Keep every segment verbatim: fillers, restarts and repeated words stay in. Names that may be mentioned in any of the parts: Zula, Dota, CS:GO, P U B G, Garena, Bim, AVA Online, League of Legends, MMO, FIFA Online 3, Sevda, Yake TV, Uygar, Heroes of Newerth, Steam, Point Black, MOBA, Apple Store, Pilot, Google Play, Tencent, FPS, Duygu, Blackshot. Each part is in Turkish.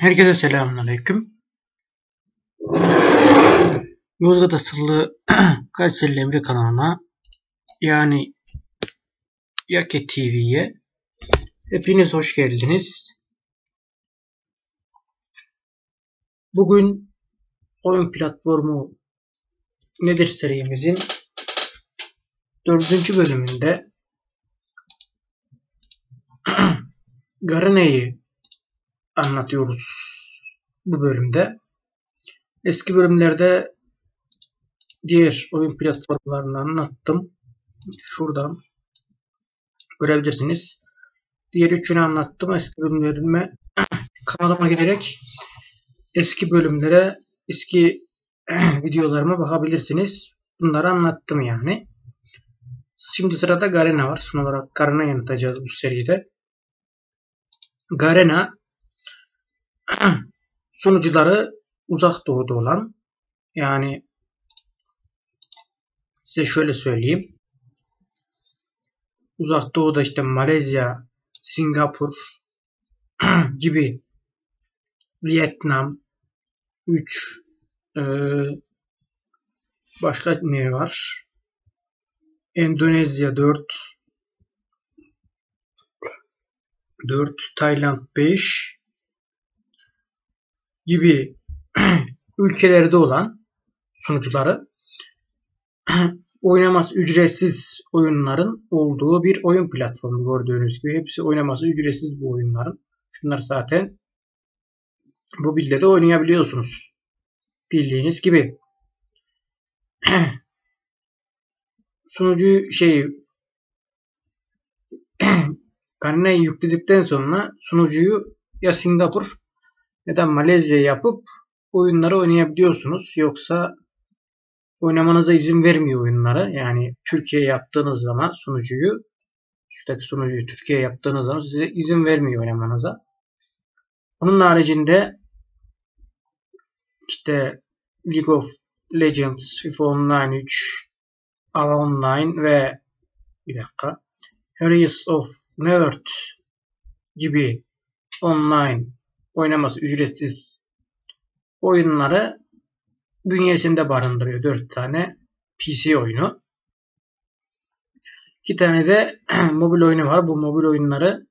Herkese selamünaleyküm. Yozgat asıllı Kayseri Emre kanalına, yani Yake T V'ye hepiniz hoş geldiniz. Bugün oyun platformu nedir serimizin dördüncü bölümünde Garena'yı anlatıyoruz bu bölümde. Eski bölümlerde diğer oyun platformlarını anlattım. Şuradan görebilirsiniz. Diğer üçünü anlattım. Eski bölümlerime kanalıma giderek eski bölümlere, eski videolarıma bakabilirsiniz. Bunları anlattım yani. Şimdi sırada Garena var. Son olarak Garena'yı anlatacağız bu seride. Garena sunucuları uzak doğuda olan, yani size şöyle söyleyeyim, uzak doğuda işte Malezya, Singapur gibi, Vietnam, üç e, başka ne var, Endonezya dört dört, Tayland beş gibi ülkelerde olan sunucuları oynaması ücretsiz oyunların olduğu bir oyun platformu. Gördüğünüz gibi hepsi oynaması ücretsiz bu oyunların. Şunlar zaten bu bilde de oynayabiliyorsunuz, bildiğiniz gibi. Sunucu şeyi Garena'yı yükledikten sonra sunucuyu ya Singapur ya da Malezya yapıp oyunları oynayabiliyorsunuz. Yoksa oynamanıza izin vermiyor oyunları. Yani Türkiye yaptığınız zaman sunucuyu, şuradaki sunucuyu Türkiye yaptığınız zaman size izin vermiyor oynamanıza. Onun haricinde işte League of Legends, FIFA Online üç, A V A Online ve bir dakika Heroes of Newerth gibi online oynaması ücretsiz oyunları bünyesinde barındırıyor. dört tane P C oyunu, iki tane de mobil oyunu var. Bu mobil oyunları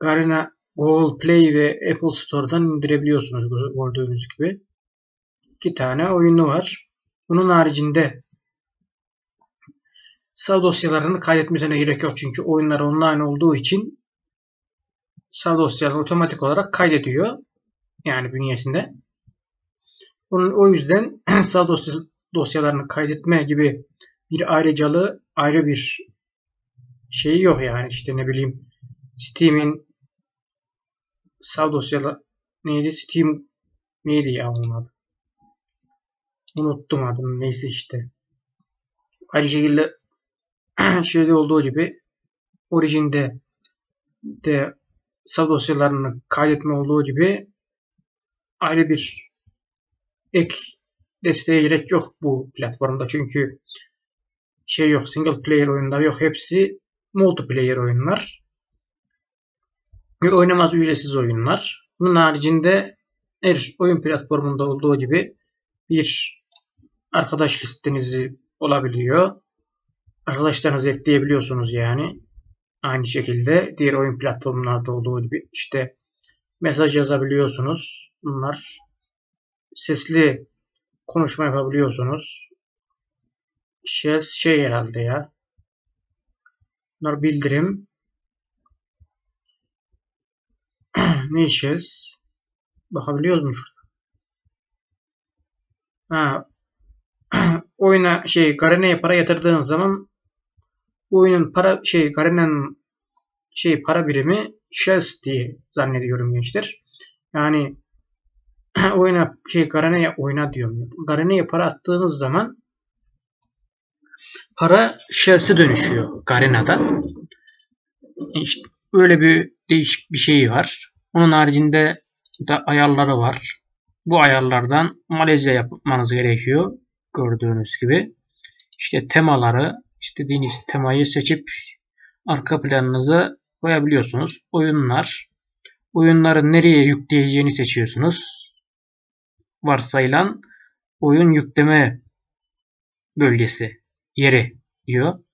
Garena, Google Play ve Apple Store'dan indirebiliyorsunuz. Gördüğünüz gibi iki tane oyunu var. Bunun haricinde sav dosyalarını kaydetmesine gerek yok. Çünkü oyunlar online olduğu için sav dosyaları otomatik olarak kaydediyor. Yani bünyesinde. Bunun, o yüzden sav dosy dosyalarını kaydetme gibi bir ayrıcalığı, ayrı bir şeyi yok. Yani işte ne bileyim Steam'in sav dosyaları neydi? Steam neydi ya onun adı? Unuttum adını. Neyse işte. Aynı şekilde şeyde olduğu gibi Origin'de de sav dosyalarını kaydetme olduğu gibi ayrı bir ek desteğe gerek yok bu platformda. Çünkü şey yok, single player oyunlar yok. Hepsi multiplayer oyunlar ve oynamaz ücretsiz oyunlar. Bunun haricinde her oyun platformunda olduğu gibi bir arkadaş listenizi olabiliyor. Arkadaşlarınızı ekleyebiliyorsunuz yani. Aynı şekilde diğer oyun platformlarda olduğu gibi işte mesaj yazabiliyorsunuz. Bunlar sesli konuşma yapabiliyorsunuz. Şey, şey herhalde ya. Bunlar bildirim. Ne işiz? Bakabiliyor musunuz? Ha. Oyuna şey Garena'ya para yatırdığınız zaman oyunun para şey Garena'nın şey para birimi shares diye zannediyorum gençler. Yani oyuna şey Garena'ya oyna diyorum. Garena'ya para attığınız zaman para shares'e dönüşüyor Garena'da. İşte böyle bir değişik bir şey var. Onun haricinde da ayarları var. Bu ayarlardan Malezya yapmanız gerekiyor. Gördüğünüz gibi işte temaları, istediğiniz temayı seçip arka planınıza koyabiliyorsunuz. Oyunlar, oyunları nereye yükleyeceğini seçiyorsunuz. Varsayılan oyun yükleme bölgesi, yeri diyor.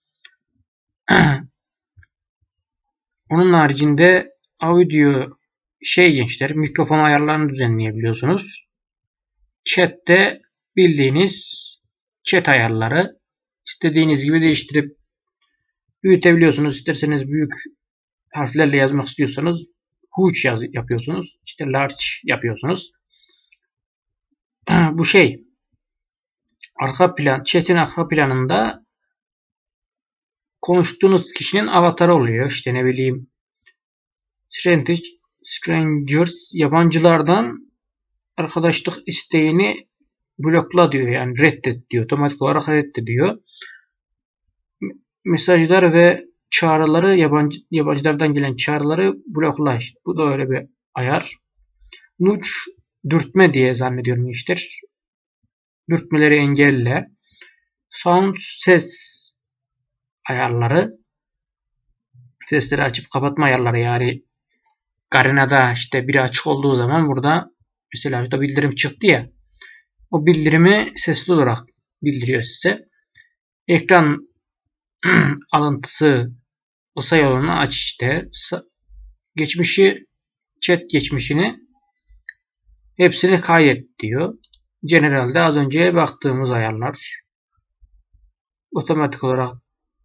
Onun haricinde audio şey gençler, mikrofon ayarlarını düzenleyebiliyorsunuz. Chat'te bildiğiniz chat ayarları istediğiniz gibi değiştirip büyütebiliyorsunuz. İsterseniz büyük harflerle yazmak istiyorsanız huge yaz yapıyorsunuz. İşte large yapıyorsunuz. Bu şey arka plan, chat'in arka planında konuştuğunuz kişinin avatarı oluyor. İşte ne bileyim strangers, yabancılardan arkadaşlık isteğini blokla diyor. Yani reddet diyor. Otomatik olarak reddet diyor. Mesajlar ve çağrıları, yabancı yabancılardan gelen çağrıları blokla. Bu da öyle bir ayar. Nudge, dürtme diye zannediyorum iştir. Dürtmeleri engelle. Sound, ses ayarları. Sesleri açıp kapatma ayarları. Yani Garena'da işte biri açık olduğu zaman burada mesela işte bildirim çıktı ya, o bildirimi sesli olarak bildiriyor size. Ekran alıntısı kısa yolunu aç işte. Geçmişi, chat geçmişini hepsini kaydet diyor. Generalde az önce baktığımız ayarlar. Otomatik olarak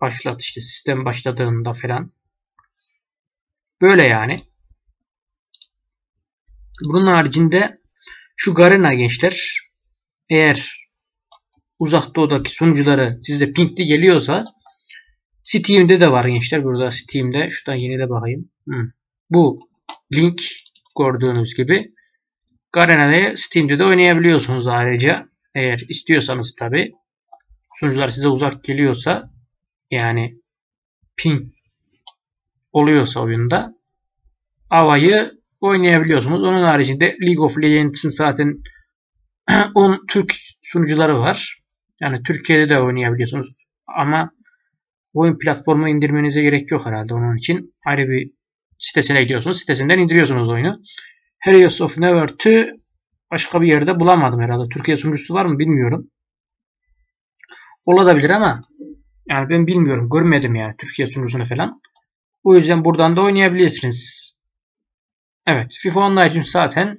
başlat işte sistem başladığında falan. Böyle yani. Bunun haricinde şu Garena gençler, eğer uzak doğudaki sunucuları size pingli geliyorsa Steam'de de var gençler. Burada Steam'de şuradan yenile bakayım. Hmm. Bu link gördüğünüz gibi Garena'da, Steam'de de oynayabiliyorsunuz ayrıca. Eğer istiyorsanız tabi, sunucular size uzak geliyorsa, yani ping oluyorsa oyunda A V A'yı oynayabiliyorsunuz. Onun haricinde League of Legends'in zaten on Türk sunucuları var. Yani Türkiye'de de oynayabiliyorsunuz. Ama oyun platformu indirmenize gerek yok herhalde onun için. Ayrı bir sitesine gidiyorsunuz. Sitesinden indiriyorsunuz oyunu. Heroes of Newerth'ü başka bir yerde bulamadım herhalde. Türkiye sunucusu var mı bilmiyorum. Olabilir ama yani ben bilmiyorum. Görmedim yani Türkiye sunucusunu falan. O yüzden buradan da oynayabilirsiniz. Evet. FIFA Online için zaten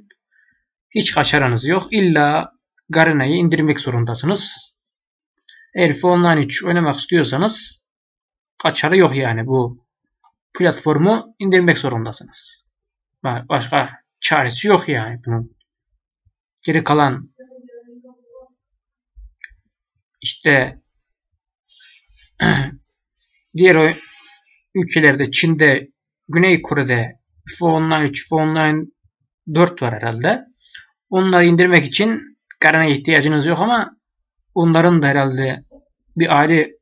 hiç kaçarınız yok. İlla Garena'yı indirmek zorundasınız. Eğer FIFA Online üç oynamak istiyorsanız kaçarı yok yani. Bu platformu indirmek zorundasınız. Başka çaresi yok yani bunun. Geri kalan işte diğer ülkelerde, Çin'de, Güney Kore'de FIFA Online üç, FIFA Online dört var herhalde. Onları indirmek için Garena'ya ihtiyacınız yok ama onların da herhalde bir ayrı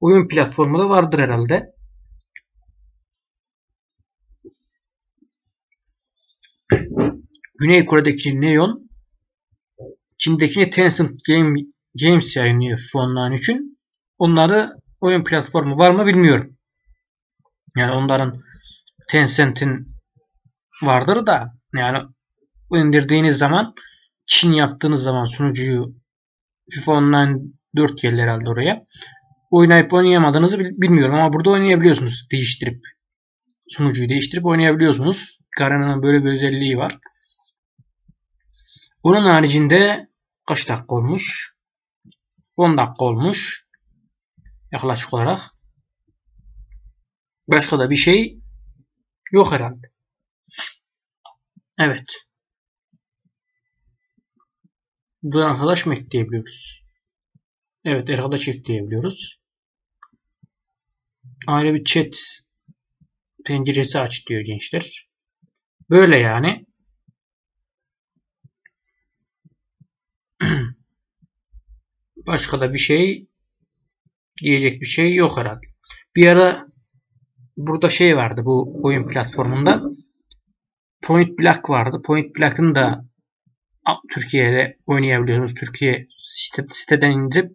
oyun platformu da vardır herhalde. Güney Kore'deki Neon, Çin'deki Tencent Game, Games yayınlıyor FIFA Online üçün. Onları oyun platformu var mı bilmiyorum. Yani onların Tencent'in vardır da yani indirdiğiniz zaman, Çin yaptığınız zaman sunucuyu FIFA Online dört gelir herhalde oraya. Oynayıp oynayamadığınızı bilmiyorum ama burada oynayabiliyorsunuz. Değiştirip sunucuyu değiştirip oynayabiliyorsunuz. Garena'nın böyle bir özelliği var. Onun haricinde kaç dakika olmuş? on dakika olmuş. Yaklaşık olarak. Başka da bir şey yok herhalde. Evet. Buradan arkadaş mı ekleyebiliyoruz? Evet, arkadaş ekleyebiliyoruz. Ayrı bir chat penceresi aç diyor gençler. Böyle yani. Başka da bir şey diyecek bir şey yok herhalde. Bir ara burada şey vardı bu oyun platformunda. Point Black vardı. Point Black'ın da Türkiye'de oynayabiliyorsunuz. Türkiye siteden indirip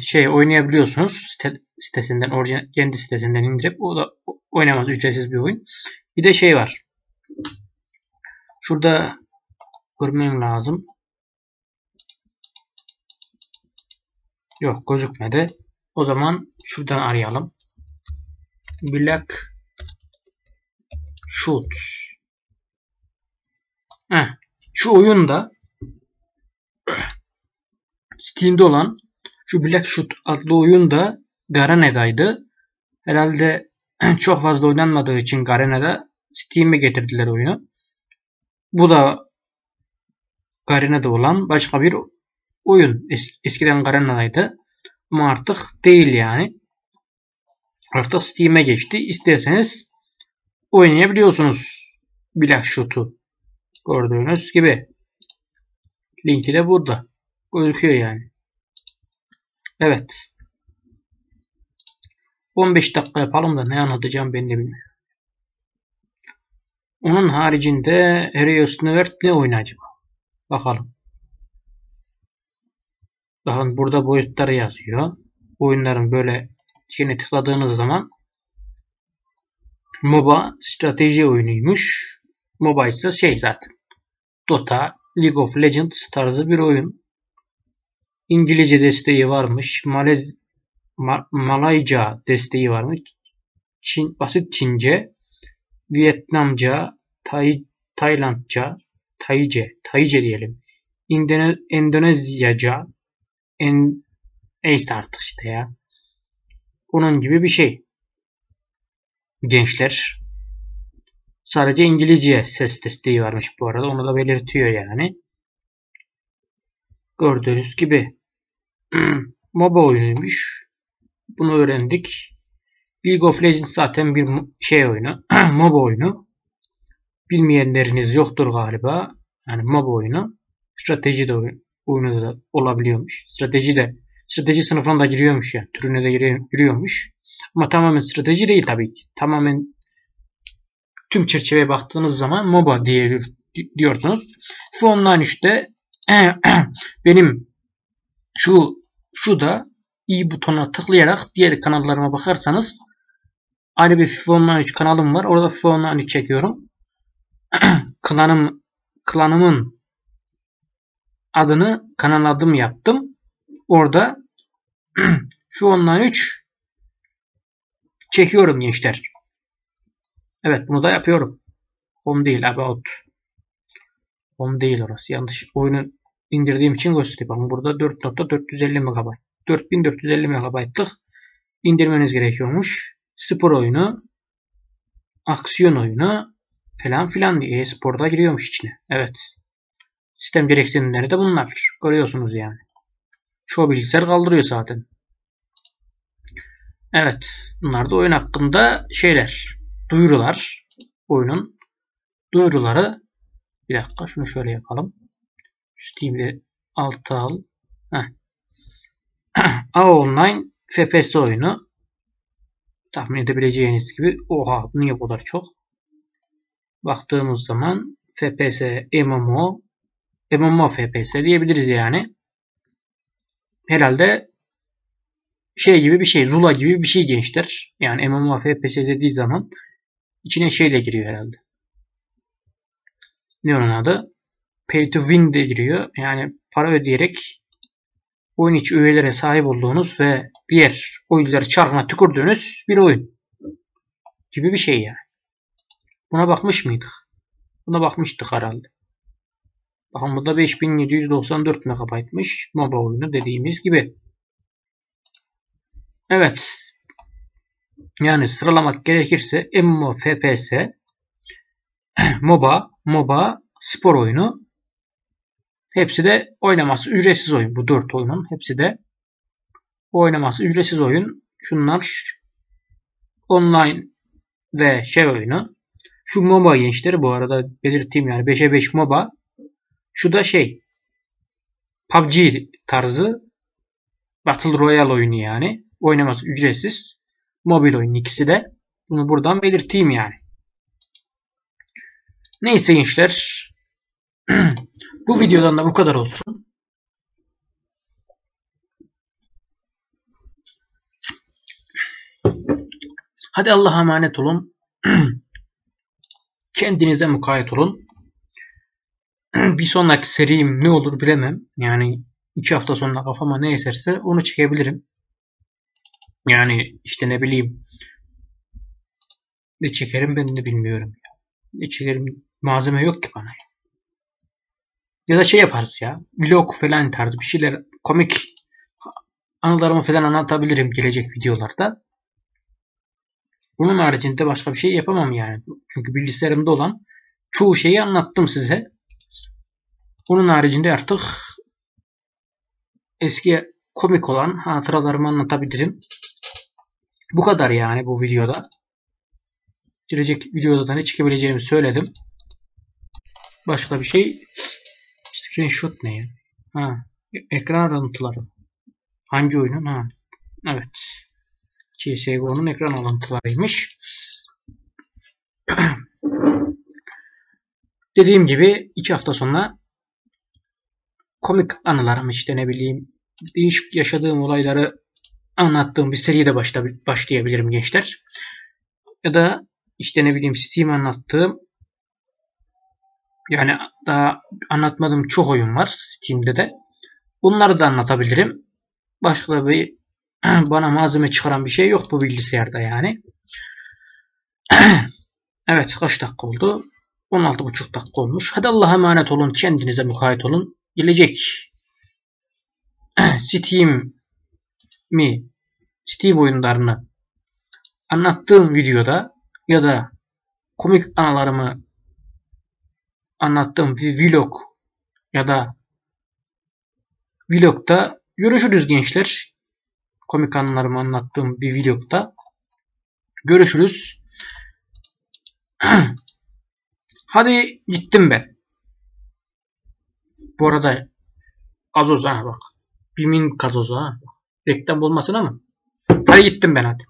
şey oynayabiliyorsunuz. Sitesinden, Origin kendi sitesinden indirip o da oynamaz, ücretsiz bir oyun. Bir de şey var. Şurada görmem lazım. Yok, gözükmedi. O zaman şuradan arayalım. Blackshot. Heh. Şu oyunda Steam'de olan şu Blackshot adlı oyunda Garena'daydı. Herhalde çok fazla oynanmadığı için Garena'da Steam'e getirdiler oyunu. Bu da Garena'da olan başka bir oyun. Eskiden Garena'daydı ama artık değil yani. Artık Steam'e geçti. İsterseniz oynayabiliyorsunuz Blackshot'u. Gördüğünüz gibi. Linki de burada. Gözüküyor yani. Evet. on beş dakika yapalım da ne anlatacağım ben de bilmiyorum. Onun haricinde Heroes of Newerth ne oynayacak? Bakalım. Bakın burada boyutları yazıyor. Oyunların böyle şeyine tıkladığınız zaman MOBA strateji oyunuymuş. MOBA ise şey zaten. Dota, League of Legends tarzı bir oyun. İngilizce desteği varmış. Malez Ma Malayca desteği varmış. Çin, basit Çince, Vietnamca, Tay Taylandca, Tayce, Tayce diyelim. İndone Endonezyaca, en Ace artık işte ya. Onun gibi bir şey. Gençler. Sadece İngilizce ses desteği varmış bu arada. Onu da belirtiyor yani. Gördüğünüz gibi. MOBA oyunuymuş. Bunu öğrendik. League of Legends zaten bir şey oyunu. MOBA oyunu. Bilmeyenleriniz yoktur galiba. Yani MOBA oyunu. Strateji de oyun, oyunu da olabiliyormuş. Strateji de strateji sınıfına da giriyormuş yani. Türüne de giriyormuş. Ama tamamen strateji değil tabii ki. Tamamen tüm çerçeveye baktığınız zaman MOBA diye diyorsunuz. FIFA Online üçte benim şu şu da i butonuna tıklayarak diğer kanallarıma bakarsanız ayrı bir FIFA Online üç kanalım var. Orada FIFA Online üç çekiyorum. Klanım klanımın adını kanal adım yaptım. Orada FIFA Online üç çekiyorum gençler. Evet, bunu da yapıyorum. Home değil, about. Home değil orası. Yanlış oyunu indirdiğim için göstereyim. Bakın burada dört nokta dört yüz elli megabayt. dört bin dört yüz elli megabaytlık indirmeniz gerekiyormuş. Spor oyunu, aksiyon oyunu falan filan diye e-sporda giriyormuş içine. Evet. Sistem gereksinimleri de bunlar. Görüyorsunuz yani. Çoğu bilgisayar kaldırıyor zaten. Evet. Bunlar da oyun hakkında şeyler. Duyurular, oyunun duyuruları. Bir dakika, şunu şöyle yapalım. Steam'de alta al. A V A Online F P S oyunu. Tahmin edebileceğiniz gibi. Oha, niye bu kadar çok? Baktığımız zaman F P S, M M O, M M O F P S diyebiliriz yani. Herhalde şey gibi bir şey, Zula gibi bir şey gençler. Yani M M O F P S dediği zaman İçine şeyle giriyor herhalde. Ne onun adı? Pay to win de giriyor. Yani para ödeyerek oyun içi üyelere sahip olduğunuz ve diğer oyuncuları çarkına tükürdüğünüz bir oyun. Gibi bir şey yani. Buna bakmış mıydık? Buna bakmıştık herhalde. Bakın burada beş bin yedi yüz doksan dört megabaytmış. MOBA oyunu dediğimiz gibi. Evet. Yani sıralamak gerekirse M M O, F P S, MOBA, MOBA, spor oyunu, hepsi de oynaması ücretsiz oyun. Bu dört oyunun hepsi de oynaması ücretsiz oyun. Şunlar online ve şey oyunu. Şu MOBA gençleri bu arada belirteyim yani beşe beş MOBA. Şu da şey P U B G tarzı Battle Royale oyunu yani. Oynaması ücretsiz. Mobil oyun ikisi de. Bunu buradan belirteyim yani. Neyse gençler. Bu videodan da bu kadar olsun. Hadi Allah'a emanet olun. kendinize mukayyet olun. Bir sonraki serim ne olur bilemem. Yani iki hafta sonra kafama ne eserse onu çekebilirim. Yani işte ne bileyim ne çekerim ben de bilmiyorum. Ne çekerim, malzeme yok ki bana. Ya da şey yaparız ya, vlog falan tarzı bir şeyler, komik anılarımı falan anlatabilirim gelecek videolarda. Bunun haricinde başka bir şey yapamam yani. Çünkü bilgisayarımda olan çoğu şeyi anlattım size. Bunun haricinde artık eski komik olan hatıralarımı anlatabilirim. Bu kadar yani bu videoda. Gelecek videoda da ne çekebileceğimi söyledim. Başka bir şey. Screenshot ne ya? Ha, ekran alıntıları. Hangi oyunun? Ha. Evet. C S G O'nun ekran alıntılarıymış. Dediğim gibi iki hafta sonra komik anılarım, işte ne bileyim değişik yaşadığım olayları anlattığım bir seriye de başla, başlayabilirim gençler. Ya da işte ne bileyim Steam anlattığım, yani daha anlatmadığım çok oyun var Steam'de de. Bunları da anlatabilirim. Başka bir bana malzeme çıkaran bir şey yok bu bilgisayarda yani. Evet, kaç dakika oldu? on altı buçuk dakika olmuş. Hadi Allah'a emanet olun. Kendinize mukayyet olun. Gelecek Steam mi Steam oyunlarını anlattığım videoda ya da komik anılarımı anlattığım vlog ya da vlogda görüşürüz gençler. Komik anılarımı anlattığım bir vlogda görüşürüz. Hadi gittim ben. Bu arada gazoz ha bak. Bimin gazozu ha. Reklam olmasın ama. Hadi gittim ben hadi.